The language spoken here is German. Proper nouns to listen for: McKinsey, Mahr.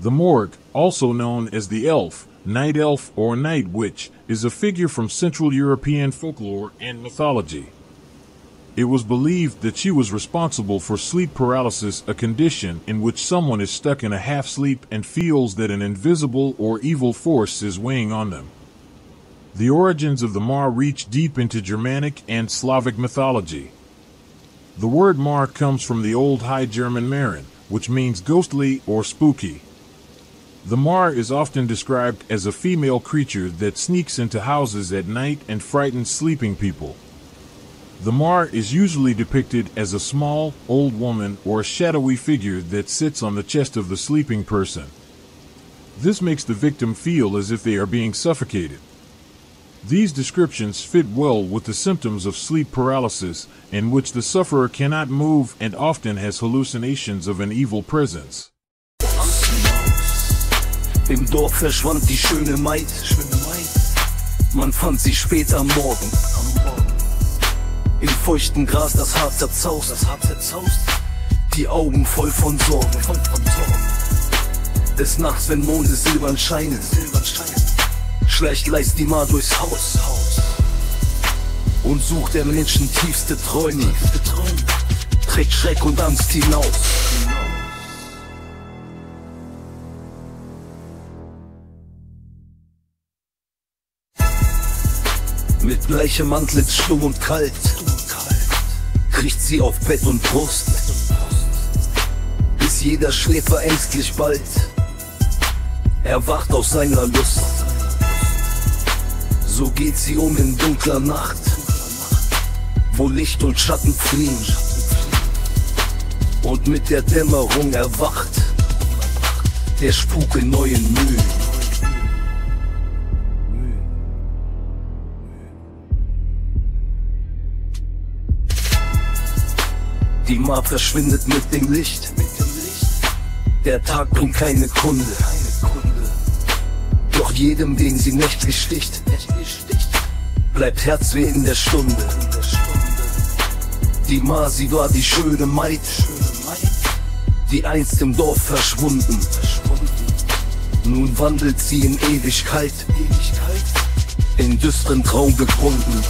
The Morg, also known as the Elf, Night Elf, or Night Witch, is a figure from Central European folklore and mythology. It was believed that she was responsible for sleep paralysis, a condition in which someone is stuck in a half-sleep and feels that an invisible or evil force is weighing on them. The origins of the Mahr reach deep into Germanic and Slavic mythology. The word Mahr comes from the Old High German Marin, which means ghostly or spooky. The Mahr is often described as a female creature that sneaks into houses at night and frightens sleeping people. The Mahr is usually depicted as a small, old woman or a shadowy figure that sits on the chest of the sleeping person. This makes the victim feel as if they are being suffocated. These descriptions fit well with the symptoms of sleep paralysis, in which the sufferer cannot move and often has hallucinations of an evil presence. Im Dorf verschwand die schöne Maid. Man fand sie spät am Morgen. Im feuchten Gras das Haar zerzaust. Die Augen voll von Sorgen. Des Nachts, wenn Monde silbern scheinen, schleicht leist die Mahr durchs Haus und sucht der Menschen tiefste Träume. Trägt Schreck und Angst hinaus. Mit bleichem Antlitz, stumm und kalt, kriecht sie auf Bett und Brust, bis jeder schläft verängstlich bald, erwacht aus seiner Lust. So geht sie um in dunkler Nacht, wo Licht und Schatten fliehen, und mit der Dämmerung erwacht der Spuk in neuen Mühen. Die Mahr verschwindet mit dem Licht. Der Tag bringt keine Kunde. Doch jedem, den sie nächtlich sticht, bleibt Herzweh in der Stunde. Die Mahr, sie war die schöne Maid, die einst im Dorf verschwunden. Nun wandelt sie in Ewigkeit, in düsteren Traum gebunden.